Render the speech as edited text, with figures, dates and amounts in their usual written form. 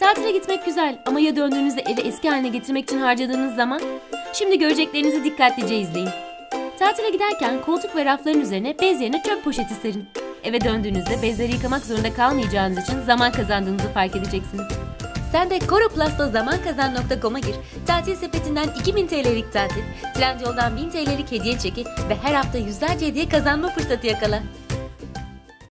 Tatile gitmek güzel ama ya döndüğünüzde evi eski haline getirmek için harcadığınız zaman? Şimdi göreceklerinizi dikkatlice izleyin. Tatile giderken koltuk ve rafların üzerine bez yerine çöp poşeti serin. Eve döndüğünüzde bezleri yıkamak zorunda kalmayacağınız için zaman kazandığınızı fark edeceksiniz. Sen de Koroplast'la zamankazan.com'a gir. Tatil sepetinden 2000 TL'lik tatil, Trendyol'dan 1000 TL'lik hediye çeki ve her hafta yüzlerce hediye kazanma fırsatı yakala.